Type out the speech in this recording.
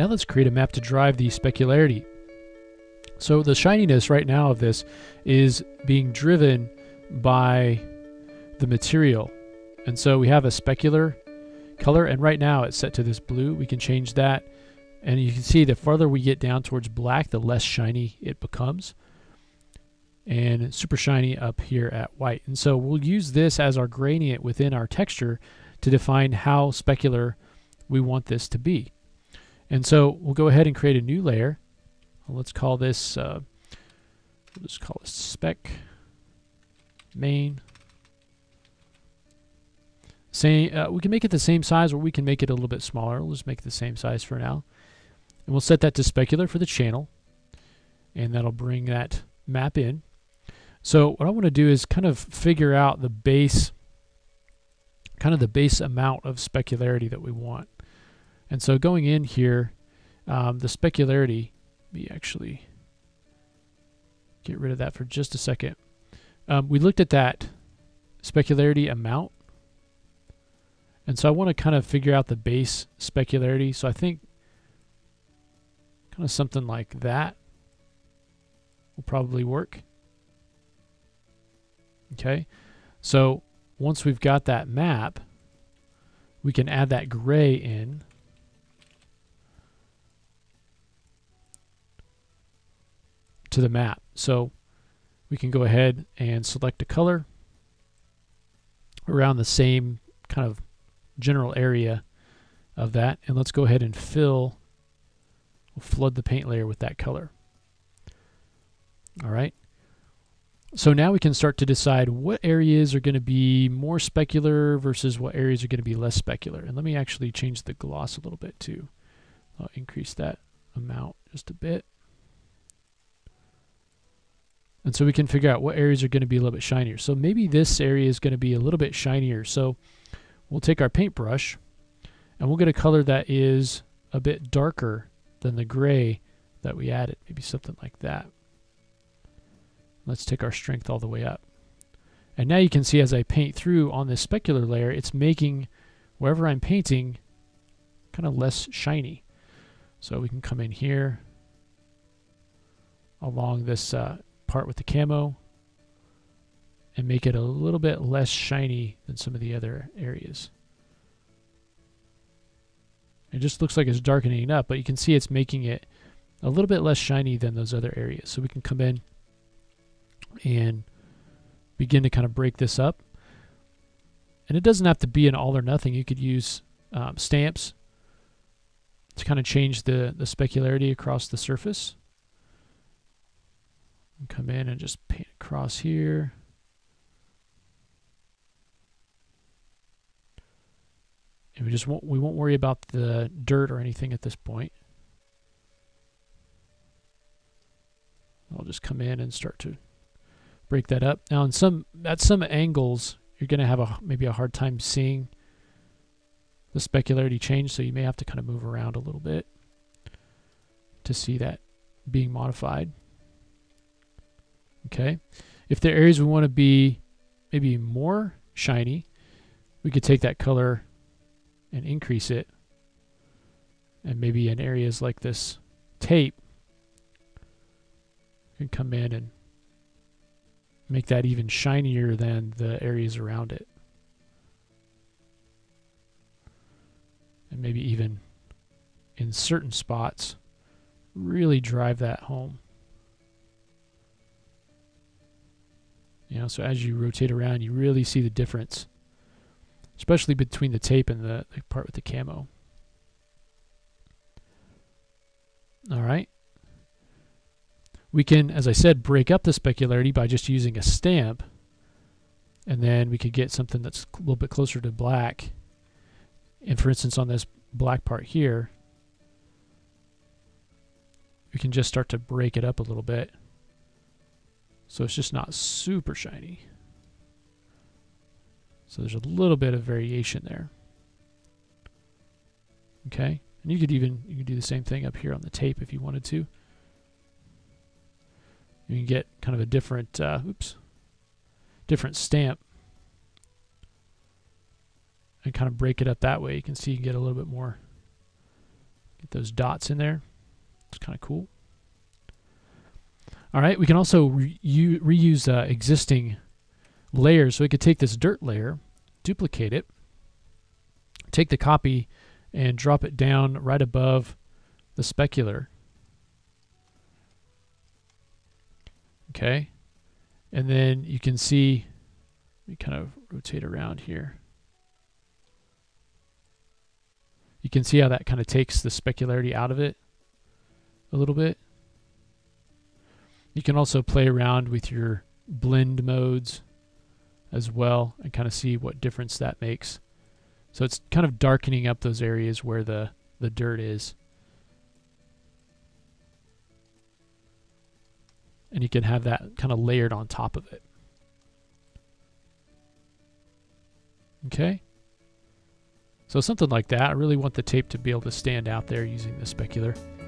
Now let's create a map to drive the specularity. So the shininess right now of this is being driven by the material. And so we have a specular color, and right now it's set to this blue. We can change that, and you can see the farther we get down towards black, the less shiny it becomes. And super shiny up here at white. And so we'll use this as our gradient within our texture to define how specular we want this to be. And so we'll go ahead and create a new layer. Let's call this, let's call this spec main. We can make it the same size, or we can make it a little bit smaller. We'll just make it the same size for now. And we'll set that to specular for the channel, and that'll bring that map in. So what I want to do is kind of figure out the base, kind of the base amount of specularity that we want. And so going in here, the specularity, let me actually get rid of that for just a second. We looked at that specularity amount. And so I want to kind of figure out the base specularity. So I think kind of something like that will probably work. Okay. So once we've got that map, we can add that gray in. To the map. So we can go ahead and select a color around the same kind of general area of that, and let's go ahead and we'll flood the paint layer with that color. All right, so now we can start to decide what areas are going to be more specular versus what areas are going to be less specular. And let me actually change the gloss a little bit too. I'll increase that amount just a bit. And so we can figure out what areas are going to be a little bit shinier. So maybe this area is going to be a little bit shinier. So we'll take our paintbrush and we'll get a color that is a bit darker than the gray that we added. Maybe something like that. Let's take our strength all the way up. And now you can see as I paint through on this specular layer, it's making wherever I'm painting kind of less shiny. So we can come in here along this part with the camo and make it a little bit less shiny than some of the other areas. It just looks like it's darkening up, but you can see it's making it a little bit less shiny than those other areas. So we can come in and begin to kind of break this up. And it doesn't have to be an all or nothing. You could use stamps to kind of change the specularity across the surface. Come in and just paint across here. And we won't worry about the dirt or anything at this point. I'll just come in and start to break that up. Now at some angles you're going to have maybe a hard time seeing the specularity change, so you may have to kind of move around a little bit to see that being modified. Okay, if there are areas we want to be maybe more shiny, we could take that color and increase it. And maybe in areas like this tape, we can come in and make that even shinier than the areas around it. And maybe even in certain spots, really drive that home. You know, so as you rotate around, you really see the difference, especially between the tape and the part with the camo. All right. We can, as I said, break up the specularity by just using a stamp, and then we could get something that's a little bit closer to black. And for instance, on this black part here, we can just start to break it up a little bit. So it's just not super shiny. So there's a little bit of variation there. Okay, and you could do the same thing up here on the tape if you wanted to. You can get kind of a different different stamp and kind of break it up that way. You can see you can get a little bit more Get those dots in there. It's kind of cool. All right, we can also reuse existing layers. So we could take this dirt layer, duplicate it, take the copy, and drop it down right above the specular. Okay, and then you can see, let me kind of rotate around here. You can see how that kind of takes the specularity out of it a little bit. You can also play around with your blend modes as well and kind of see what difference that makes. So it's kind of darkening up those areas where the dirt is. And you can have that kind of layered on top of it. Okay. So something like that. I really want the tape to be able to stand out there using the specular.